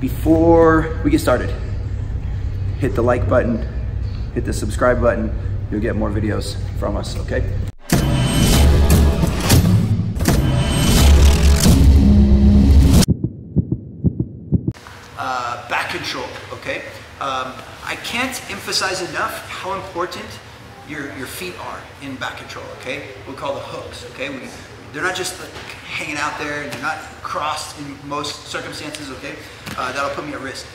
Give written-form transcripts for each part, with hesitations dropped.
Before we get started, hit the like button, hit the subscribe button. You'll get more videos from us, okay? Back control, okay? I can't emphasize enough how important your feet are in back control, okay? We call the hooks, okay? They're not just like hanging out there, and they're not crossed in most circumstances, okay? That'll put me at risk.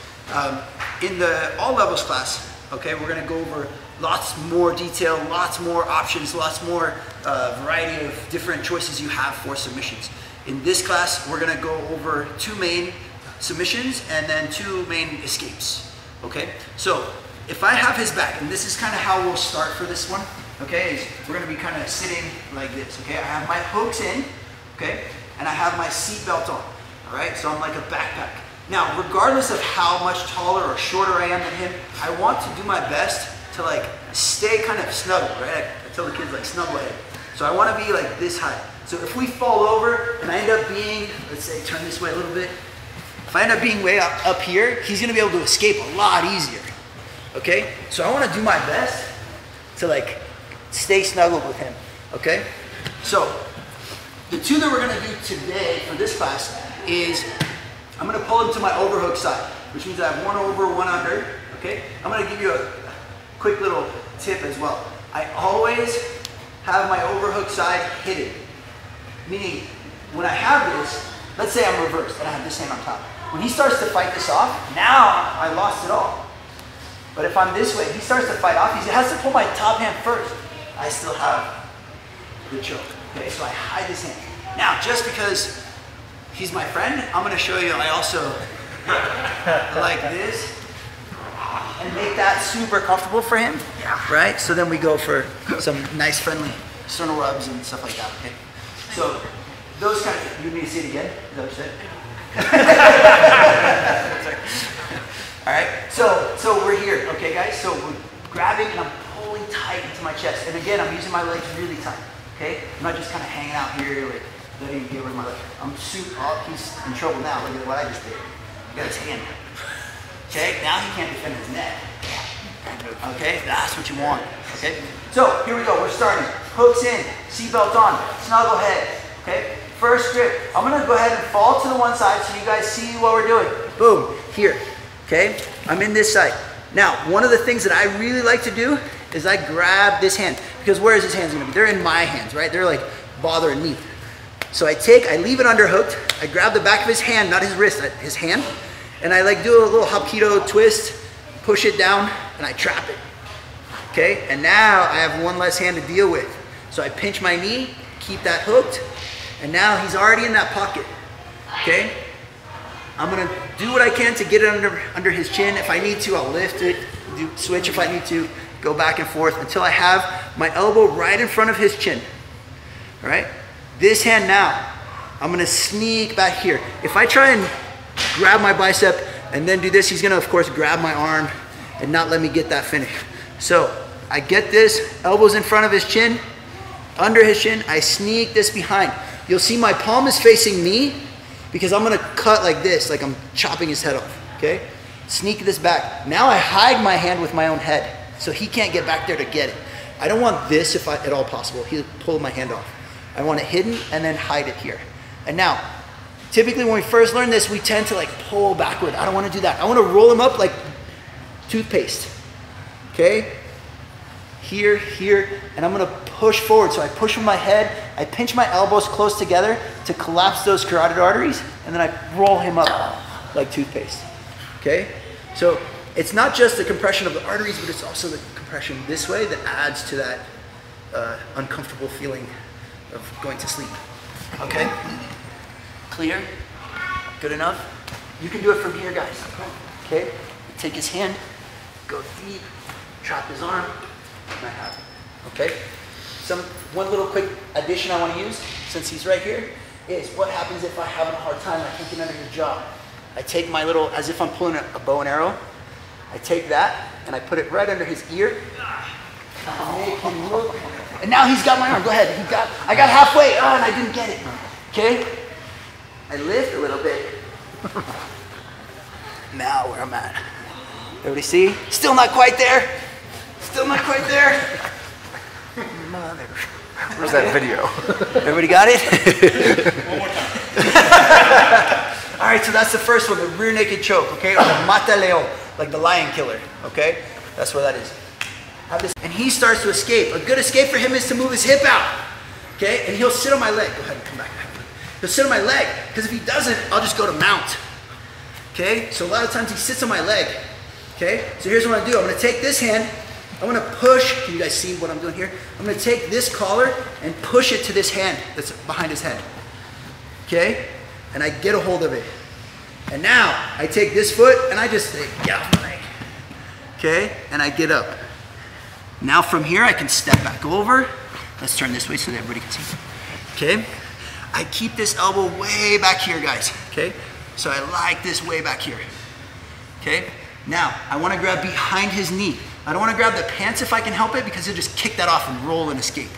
In the all levels class, okay, we're gonna go over lots more detail, lots more options, lots more variety of different choices you have for submissions. In this class, we're gonna go over two main submissions and then two main escapes, okay? So if I have his back, and this is kind of how we'll start for this one, okay, is we're gonna be kind of sitting like this, okay? I have my hooks in, okay? And I have my seat belt on, all right? So I'm like a backpack. Now, regardless of how much taller or shorter I am than him, I want to do my best to like stay kind of snuggled, right? I tell the kids like snuggle ahead. So I want to be like this high. So if we fall over and I end up being, let's say, turn this way a little bit. If I end up being way up here, he's going to be able to escape a lot easier, okay? So I want to do my best to like stay snuggled with him, okay? So the two that we're going to do today for this class is I'm going to pull him to my overhook side, which means I have one over, one under, okay? I'm going to give you a quick little tip as well. I always have my overhook side hidden, meaning when I have this, let's say I'm reversed and I have this hand on top. When he starts to fight this off, now I lost it all. But if I'm this way, he starts to fight off, he has to pull my top hand first. I still have the choke, okay? So I hide this hand. Now, just because he's my friend, I'm gonna show you I also like this and make that super comfortable for him, right? So then we go for some nice friendly external rubs and stuff like that, okay? So those kind of, you need to see it again? Is that what you said? All right, so we're here, okay guys? So we're grabbing and I'm pulling tight into my chest. And again, I'm using my legs really tight, okay? I'm not just kind of hanging out here like, letting him get rid of my leg. I'm super up, he's in trouble now. Look at what I just did. I got his hand. Okay, now he can't defend his neck. Okay, that's what you want. Okay, so here we go. We're starting. Hooks in, seatbelt on, snuggle head. Okay, first grip. I'm gonna go ahead and fall to the one side so you guys see what we're doing. Boom, here. Okay, I'm in this side. Now, one of the things that I really like to do is I grab this hand because where is his hands gonna be? They're in my hands, right? They're like bothering me. So I leave it underhooked, I grab the back of his hand, not his wrist, his hand, and I like do a little hapkido twist, push it down, and I trap it, okay? And now I have one less hand to deal with. So I pinch my knee, keep that hooked, and now he's already in that pocket, okay? I'm gonna do what I can to get it under his chin. If I need to, I'll lift it, switch if I need to, go back and forth until I have my elbow right in front of his chin, all right? This hand now, I'm gonna sneak back here. If I try and grab my bicep and then do this, he's gonna of course grab my arm and not let me get that finish. So I get this, elbows in front of his chin, under his chin, I sneak this behind. You'll see my palm is facing me because I'm gonna cut like this, like I'm chopping his head off, okay? Sneak this back. Now I hide my hand with my own head so he can't get back there to get it. I don't want this if at all possible. He'll pull my hand off. I want it hidden and then hide it here. And now, typically when we first learn this, we tend to like pull backward. I don't want to do that. I want to roll him up like toothpaste, okay? Here, here, and I'm going to push forward. So I push with my head, I pinch my elbows close together to collapse those carotid arteries, and then I roll him up like toothpaste, okay? So it's not just the compression of the arteries, but it's also the compression this way that adds to that uncomfortable feeling of going to sleep. Okay? Clear? Good enough? You can do it from here, guys. Okay? Take his hand, go deep, trap his arm, and I have it. Okay? One little quick addition I want to use, since he's right here, is what happens if I have a hard time, I can't get under your jaw. I take my little, as if I'm pulling a bow and arrow, I take that, and I put it right under his ear. I make him look. And now he's got my arm. Go ahead. I got halfway, and I didn't get it. Okay? I lift a little bit. now where I'm at. Everybody see? Still not quite there. Still not quite there. Mother. Where's that video? Everybody got it? One more time. All right, so that's the first one, the rear naked choke, okay? Or the mata leon, like the lion killer, okay? That's where that is. And he starts to escape. A good escape for him is to move his hip out, okay? And he'll sit on my leg. Go ahead and come back. He'll sit on my leg, because if he doesn't, I'll just go to mount, okay? So a lot of times he sits on my leg, okay? So here's what I'm going to do. I'm going to take this hand. I'm going to push. Can you guys see what I'm doing here? I'm going to take this collar and push it to this hand that's behind his head, okay? And I get a hold of it. And now I take this foot and I just say, get off my leg, okay? And I get up. Now from here, I can step back over. Let's turn this way so that everybody can see. Okay? I keep this elbow way back here, guys. Okay? So I like this way back here. Okay? Now, I want to grab behind his knee. I don't want to grab the pants if I can help it, because he'll just kick that off and roll and escape.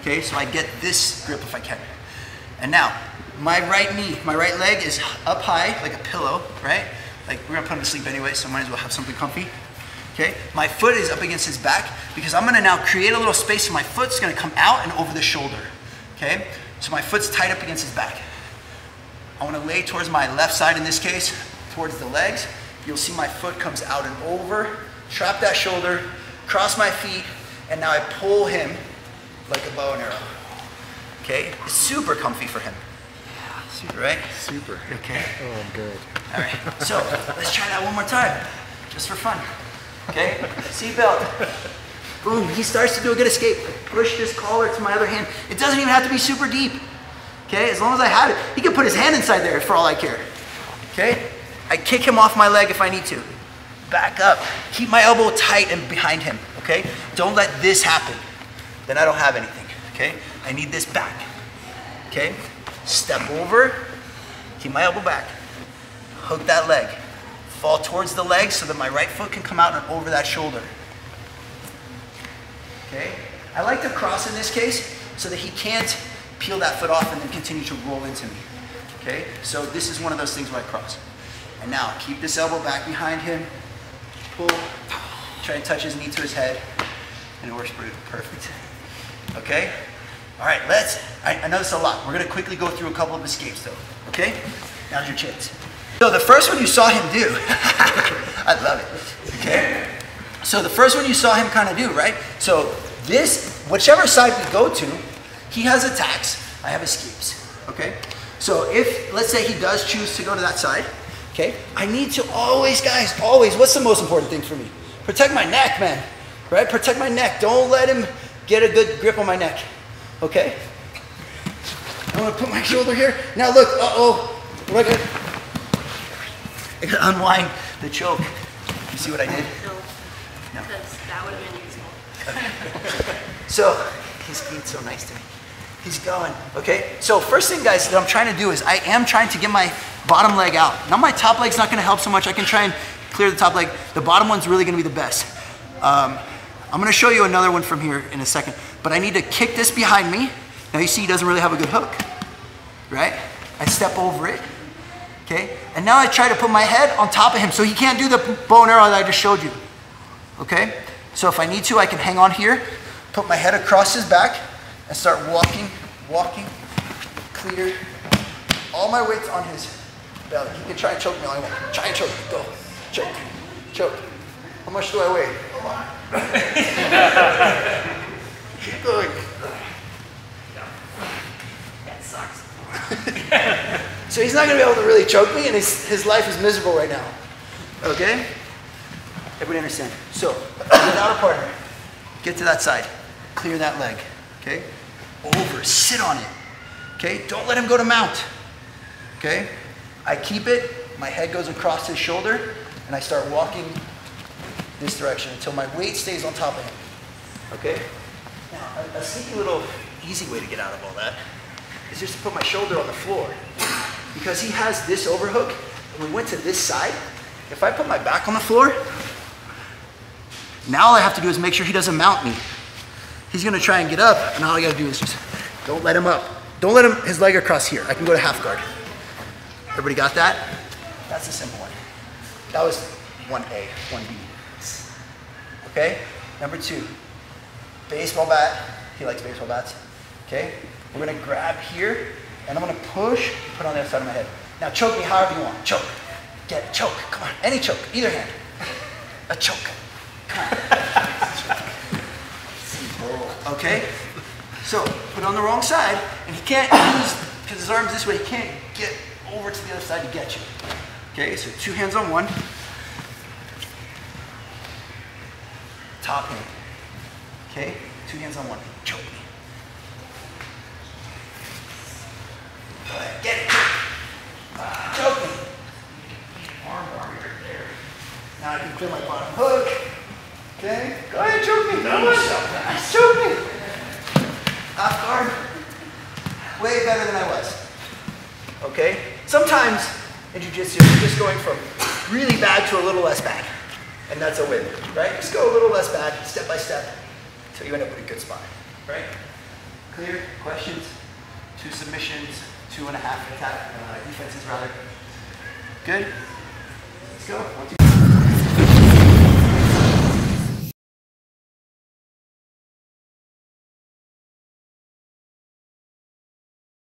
Okay? So I get this grip if I can. And now, my right knee, my right leg is up high like a pillow, right? Like, we're going to put him to sleep anyway, so might as well have something comfy. Okay, my foot is up against his back, because I'm gonna now create a little space so my foot's gonna come out and over the shoulder, okay? So my foot's tight up against his back. I wanna lay towards my left side in this case, towards the legs. You'll see my foot comes out and over, trap that shoulder, cross my feet, and now I pull him like a bow and arrow, okay? It's super comfy for him. Yeah, super, right? Super. Okay. Oh, I'm good. All right, so let's try that one more time, just for fun. Okay, seatbelt. Boom, he starts to do a good escape. I push this collar to my other hand. It doesn't even have to be super deep. Okay, as long as I have it. He can put his hand inside there for all I care. Okay, I kick him off my leg if I need to. Back up. Keep my elbow tight and behind him. Okay, don't let this happen. Then I don't have anything. Okay, I need this back. Okay, step over. Keep my elbow back. Hook that leg. Fall towards the leg so that my right foot can come out and over that shoulder. Okay? I like to cross in this case so that he can't peel that foot off and then continue to roll into me. Okay? So this is one of those things where I cross. And now keep this elbow back behind him. Pull. Try and touch his knee to his head. And it works pretty perfect. Okay? Alright, let's. I know this is a lot. We're going to quickly go through a couple of escapes though. Okay? Now's your chance. So the first one you saw him do, I love it, okay? So the first one you saw him kind of do, right? So this, whichever side we go to, he has attacks, I have escapes, okay? So if, let's say he does choose to go to that side, okay? I need to always, guys, always, what's the most important thing for me? Protect my neck, man, right? Protect my neck. Don't let him get a good grip on my neck, okay? I'm gonna put my shoulder here. Now look, uh-oh, what do I got? I gotta unwind the choke. You see what I did? No. Because that would have been useful. So, he's being so nice to me. He's going. Okay? So, first thing, guys, that I'm trying to do is I am trying to get my bottom leg out. Now, my top leg's not gonna help so much. I can try and clear the top leg. The bottom one's really gonna be the best. I'm gonna show you another one from here in a second. But I need to kick this behind me. Now, you see he doesn't really have a good hook. Right? I step over it. Okay? And now I try to put my head on top of him so he can't do the bow and arrow that I just showed you. Okay? So if I need to, I can hang on here, put my head across his back, and start walking, clear. All my weight's on his belly. He can try and choke me all he wants. Try and choke me. Go. Choke. Choke. How much do I weigh? Come on. Keep going. That sucks. So he's not going to be able to really choke me, and his life is miserable right now. Okay? Everybody understand? So, without a partner, get to that side. Clear that leg. Okay? Over. Sit on it. Okay? Don't let him go to mount. Okay? I keep it. My head goes across his shoulder, and I start walking this direction until my weight stays on top of him. Okay? Now, a sneaky little easy way to get out of all that is just to put my shoulder on the floor. Because he has this overhook, and we went to this side. If I put my back on the floor, now all I have to do is make sure he doesn't mount me. He's gonna try and get up, and all I gotta do is just don't let him up. Don't let him, his leg across here. I can go to half guard. Everybody got that? That's a simple one. That was 1A, 1B. Okay? Number two, baseball bat. He likes baseball bats. Okay? We're going to grab here, and I'm going to push, put on the other side of my head. Now choke me however you want. Choke. Get it. Choke. Come on. Any choke. Either hand. A choke. Come on. Okay? So, put on the wrong side, and he can't use, because his arm's this way, he can't get over to the other side to get you. Okay, so two hands on one. Top hand. Okay, two hands on one. Choke me. Go ahead, get it. Choke me. Arm right there. Now I can clear my bottom hook. Okay, go ahead, choke me. Come on. Choke me. Off guard. Way better than I was. Okay, sometimes in jiu-jitsu, you're just going from really bad to a little less bad. And that's a win, right? Just go a little less bad, step by step, until you end up with a good spot, right? Clear? Questions? Two submissions, 2.5 attack, defenses rather. Good? Let's go. 1, 2.